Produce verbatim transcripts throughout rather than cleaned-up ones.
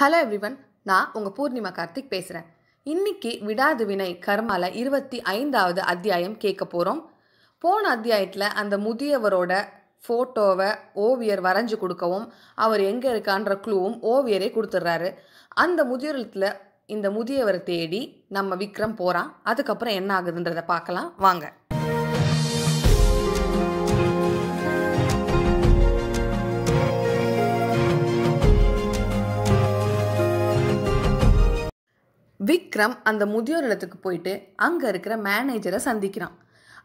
Hello everyone, நான் உங்க பூர்ணிமா கார்த்திக் பேசுறேன். இன்னைக்கு விடாது வினை கர்மால இருபத்தி ஐந்தாவது அத்தியாயம் கேட்க போறோம். போன அத்தியாயத்துல அந்த முதியவரோட போட்டோவை ஓவியர் வரைஞ்சு கொடுக்கவும் அவர் எங்க இருக்கான்ற க்ளூவும் ஓவியரே கொடுத்துறாரு. அந்த முதியவர்ல இந்த முதியவரை தேடி நம்ம விக்ரம் போறான். அதுக்கு அப்புறம் என்ன ஆகுதுன்றத பார்க்கலாம் வாங்க. விக்ரம் அந்த முதியோர் இடத்துக்கு போயிட்டு அங்கே இருக்கிற மேனேஜரை சந்திக்கிறான்.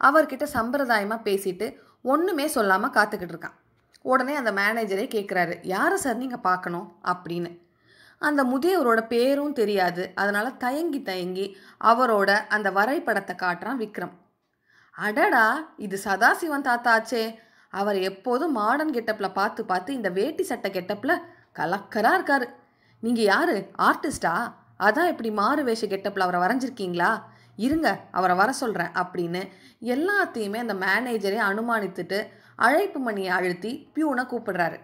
அவர்கிட்ட சம்பிரதாயமாக பேசிட்டு ஒன்றுமே சொல்லாமல் காத்துக்கிட்டு இருக்கான். உடனே அந்த மேனேஜரே கேட்குறாரு, யாரை சார் நீங்கள் பார்க்கணும் அப்படின்னு. அந்த முதியவரோட பேரும் தெரியாது, அதனால் தயங்கி தயங்கி அவரோட அந்த வரைபடத்தை காட்டுறான் விக்ரம். அடடா, இது சதாசிவம் தாத்தாச்சே. அவர் எப்போதும் மாடர்ன் கெட்டப்பில் பார்த்து பார்த்து இந்த வேட்டி சட்டை கெட்டப்பில் கலக்கராக இருக்கார். நீங்கள் யார், ஆர்டிஸ்டா? அதான் இப்படி மாறு வேஷ கெட்டப்பில் அவரை வரைஞ்சிருக்கீங்களா? இருங்க, அவரை வர சொல்கிறேன் அப்படின்னு எல்லாத்தையுமே அந்த மேனேஜரே அனுமானித்துட்டு அழைப்பு மணியை அழுத்தி பியூனை கூப்பிடுறாரு.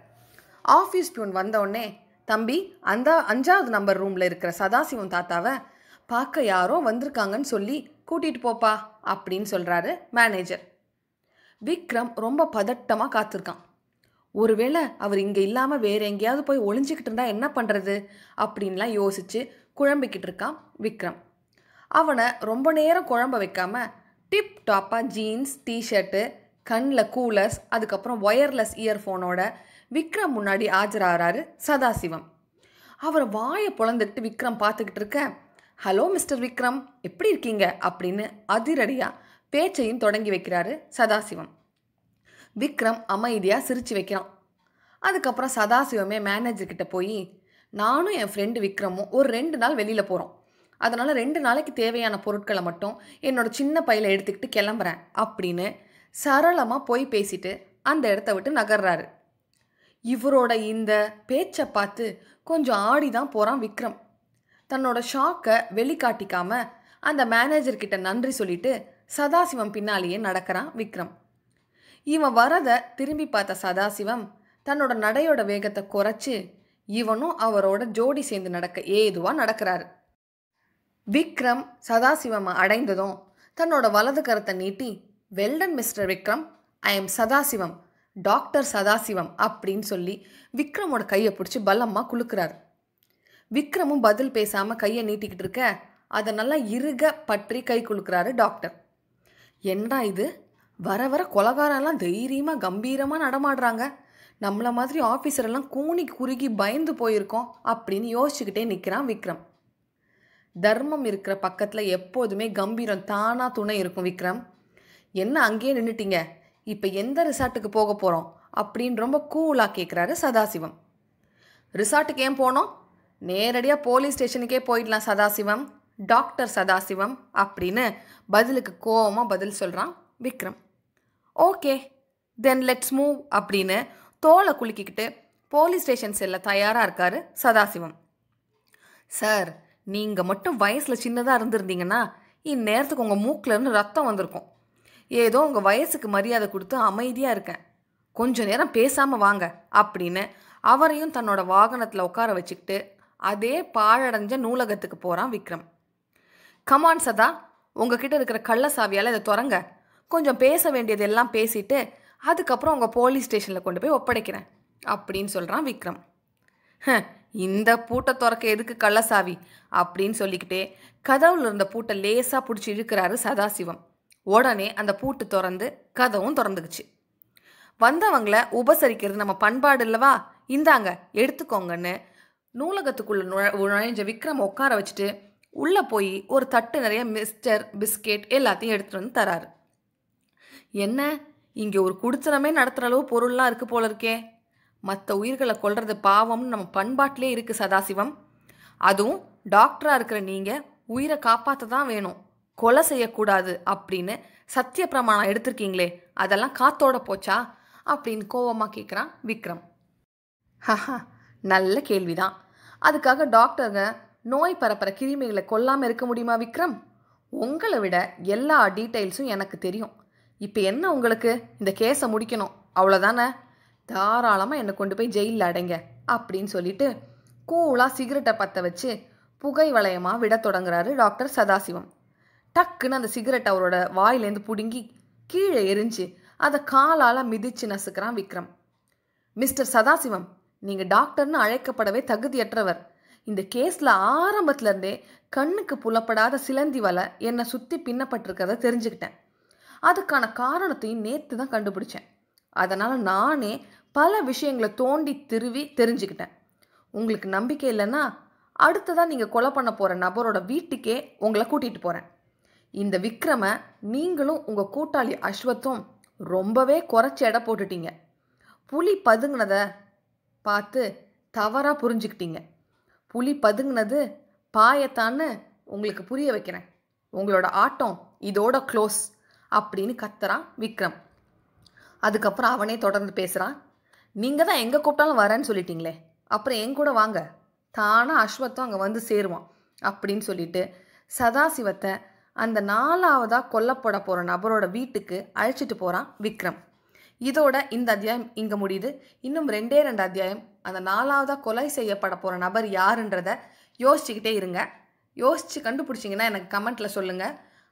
ஆஃபீஸ் பியூன் வந்தோடனே, தம்பி அந்த அஞ்சாவது நம்பர் ரூமில் இருக்கிற சதாசிவம் தாத்தாவை பார்க்க யாரோ வந்திருக்காங்கன்னு சொல்லி கூட்டிகிட்டு போப்பா அப்படின்னு சொல்கிறாரு மேனேஜர். விக்ரம் ரொம்ப பதட்டமாக காத்திருக்கான். ஒருவேளை அவர் இங்கே இல்லாமல் வேறு எங்கேயாவது போய் ஒளிஞ்சிக்கிட்டு இருந்தால் என்ன பண்ணுறது அப்படின்லாம் யோசித்து குழம்பிக்கிட்டு இருக்கான் விக்ரம். அவனை ரொம்ப நேரம் குழம்ப வைக்காமல் டிப் டாப்பாக ஜீன்ஸ் டிஷர்ட்டு, கண்ணில் கூலர்ஸ், அதுக்கப்புறம் ஒயர்லெஸ் இயர்ஃபோனோட விக்ரம் முன்னாடி ஆஜராகிறாரு சதாசிவம். அவரை வாயை பொழந்துக்கிட்டு விக்ரம் பார்த்துக்கிட்டு இருக்க, ஹலோ மிஸ்டர் விக்ரம், எப்படி இருக்கீங்க அப்படின்னு அதிரடியாக பேச்சையும் தொடங்கி வைக்கிறாரு சதாசிவம். விக்ரம் அமைதியாக சிரித்து வைக்கிறான். அதுக்கப்புறம் சதாசிவமே மேனேஜர்கிட்ட போய், நானும் என் ஃப்ரெண்டு விக்ரமும் ஒரு ரெண்டு நாள் வெளியில் போகிறோம். அதனால் ரெண்டு நாளைக்கு தேவையான பொருட்களை மட்டும் என்னோடய சின்ன பையில எடுத்துக்கிட்டு கிளம்புறேன் அப்படின்னு சரளமாக போய் பேசிட்டு அந்த இடத்த விட்டு நகர்றாரு. இவரோட இந்த பேச்சை பார்த்து கொஞ்சம் ஆடி தான் போகிறான் விக்ரம். தன்னோட ஷாக்கை வெளிக்காட்டிக்காமல் அந்த மேனேஜர்கிட்ட நன்றி சொல்லிவிட்டு சதாசிவம் பின்னாலேயே நடக்கிறான் விக்ரம். இவன் வரதை திரும்பி பார்த்த சதாசிவம் தன்னோட நடையோட வேகத்தை குறைச்சி இவனும் அவரோட ஜோடி சேர்ந்து நடக்க ஏதுவாக நடக்கிறாரு. விக்ரம் சதாசிவம் அடைந்ததும் தன்னோட வலது கரத்தை நீட்டி, well done mister Vikram, I am Sadasivam, doctor Sadasivam அப்படின்னு சொல்லி விக்ரமோட கையை பிடிச்சி பலமாக குலுக்கிறாரு. விக்ரமும் பதில் பேசாமல் கையை நீட்டிக்கிட்டு இருக்க அதை நல்லா இறுக பற்றி கை குலுக்கிறாரு டாக்டர். என்னடா இது, வர வர கொலகாரெல்லாம் தைரியமாக கம்பீரமாக நடமாடுறாங்க, நம்மளை மாதிரி ஆஃபீஸரெல்லாம் கூணி குறுகி பயந்து போயிருக்கோம் அப்படின்னு யோசிச்சுக்கிட்டே நிற்கிறான் விக்ரம். தர்மம் இருக்கிற பக்கத்தில் எப்போதுமே கம்பீரம் தானாக துணை இருக்கும். விக்ரம், என்ன அங்கேயே நின்றுட்டீங்க, இப்போ எந்த ரிசார்ட்டுக்கு போக போகிறோம் அப்படின்னு ரொம்ப கூலாக கேட்குறாரு சதாசிவம். ரிசார்ட்டுக்கு ஏன் போனோம், நேரடியாக போலீஸ் ஸ்டேஷனுக்கே போயிடலாம் சதாசிவம், டாக்டர் சதாசிவம் அப்படின்னு பதிலுக்கு கோபமாக பதில் சொல்கிறான் Vikram. Okay then let's move அப்படின்னு தோலை குலுக்கிக்கிட்டு போலீஸ் ஸ்டேஷன் செல்ல தயாராக இருக்கார் சதாசிவம். சார், நீங்கள் மட்டும் வயசில் சின்னதாக இருந்திருந்தீங்கன்னா இந்நேரத்துக்கு உங்கள் மூக்கிலேருந்து ரத்தம் வந்திருக்கும். ஏதோ உங்கள் வயசுக்கு மரியாதை கொடுத்து அமைதியாக இருக்கேன், கொஞ்சம் நேரம் பேசாமல் வாங்க அப்படின்னு அவரையும் தன்னோட வாகனத்தில் உட்கார வச்சுக்கிட்டு அதே பாழடைஞ்ச நூலகத்துக்கு போகிறான் விக்ரம். கமான் சதா, உங்ககிட்ட இருக்கிற கள்ளசாவியால் இதை தொடங்க, கொஞ்சம் பேச வேண்டியதெல்லாம் பேசிட்டு அதுக்கப்புறம் உங்கள் போலீஸ் ஸ்டேஷனில் கொண்டு போய் ஒப்படைக்கிறேன் அப்படின்னு சொல்கிறான் விக்ரம். இந்த பூட்டை திறக்க எதுக்கு கள்ளசாவி அப்படின்னு சொல்லிக்கிட்டே கதவுல இருந்த பூட்டை லேசாக பிடிச்சி இழுக்கிறாரு சதாசிவம். உடனே அந்த பூட்டு திறந்து கதவும் திறந்துக்குச்சு. வந்தவங்களை உபசரிக்கிறது நம்ம பண்பாடு இல்லவா, இந்தாங்க எடுத்துக்கோங்கன்னு நூலகத்துக்குள்ளே நுழ நுழைஞ்ச விக்ரம் உட்கார வச்சுட்டு உள்ளே போய் ஒரு தட்டு நிறைய மிஸ்டர் பிஸ்கெட் எல்லாத்தையும் எடுத்துகிட்டு வந்து தராரு. என்ன, இங்கே ஒரு குடித்தனமே நடத்துகிற அளவு பொருள்லாம் இருக்குது போல இருக்கே. மற்ற உயிர்களை கொல்றது பாவம்னு நம்ம பண்பாட்டிலே இருக்குது சதாசிவம். அதுவும் டாக்டராக இருக்கிற நீங்கள் உயிரை காப்பாற்ற தான் வேணும், கொலை செய்யக்கூடாது அப்படின்னு சத்திய பிரமாணம் எடுத்திருக்கீங்களே, அதெல்லாம் காத்தோட போச்சா அப்படின்னு கோபமாக கேட்குறான் விக்ரம். ஹஹா, நல்ல கேள்விதான். அதுக்காக டாக்டருங்க நோய் பரப்புகிற கிருமிகளை கொல்லாமல் இருக்க முடியுமா விக்ரம்? உங்களை விட எல்லா டீட்டெயில்ஸும் எனக்கு தெரியும். இப்போ என்ன உங்களுக்கு, இந்த கேஸை முடிக்கணும் அவ்வளோதானே, தாராளமாக என்னை கொண்டு போய் ஜெயிலில் அடைங்க அப்படின்னு சொல்லிட்டு கூலாக சிகரெட்டை பற்ற வச்சு புகை வளையமாக விட தொடங்குறாரு டாக்டர் சதாசிவம். டக்குன்னு அந்த சிகரெட் அவரோட வாயிலேருந்து பிடுங்கி கீழே எரிஞ்சு அதை காலால் மிதிச்சு நசுக்கிறான் விக்ரம். மிஸ்டர் சதாசிவம், நீங்கள் டாக்டர்னு அழைக்கப்படவே தகுதியற்றவர். இந்த கேஸில் ஆரம்பத்துலேருந்தே கண்ணுக்கு புலப்படாத சிலந்தி வலை என்னை சுற்றி பின்னப்பட்டிருக்கிறத தெரிஞ்சுக்கிட்டேன். அதுக்கான காரணத்தையும் நேற்று தான் கண்டுபிடிச்சேன். அதனால் நானே பல விஷயங்களை தோண்டி திருவி தெரிஞ்சுக்கிட்டேன். உங்களுக்கு நம்பிக்கை இல்லைன்னா அடுத்ததான் நீங்கள் கொலை பண்ண போகிற நபரோட வீட்டுக்கே உங்களை கூட்டிகிட்டு போகிறேன். இந்த விக்ரமை நீங்களும் உங்கள் கூட்டாளி அஸ்வத்தும் ரொம்பவே குறைச்சி எடை போட்டுட்டீங்க. புலி பதுங்கினதை பார்த்து தவறாக புரிஞ்சுக்கிட்டீங்க. புலி பதுங்கினது பாயத்தான்னு உங்களுக்கு புரிய வைக்கிறேன். உங்களோட ஆட்டம் இதோட க்ளோஸ் அப்படின்னு கத்துறான் விக்ரம். அதுக்கப்புறம் அவனே தொடர்ந்து பேசுகிறான். நீங்கள் தான் எங்கே கூப்பிட்டாலும் வரேன்னு சொல்லிட்டீங்களே, அப்புறம் என் கூட வாங்க, தானாக அஸ்வத்தும் அங்கே வந்து சேருவான் அப்படின்னு சொல்லிட்டு சதாசிவத்தை அந்த நாலாவதாக கொல்லப்பட போகிற நபரோட வீட்டுக்கு அழைச்சிட்டு போகிறான் விக்ரம். இதோட இந்த அத்தியாயம் இங்கே முடியுது. இன்னும் ரெண்டே ரெண்டு அத்தியாயம் அந்த நாலாவதாக கொலை செய்யப்பட போகிற நபர் யாருன்றதை யோசிச்சுக்கிட்டே இருங்க. யோசித்து கண்டுபிடிச்சிங்கன்னா எனக்கு கமெண்ட்டில் சொல்லுங்கள்.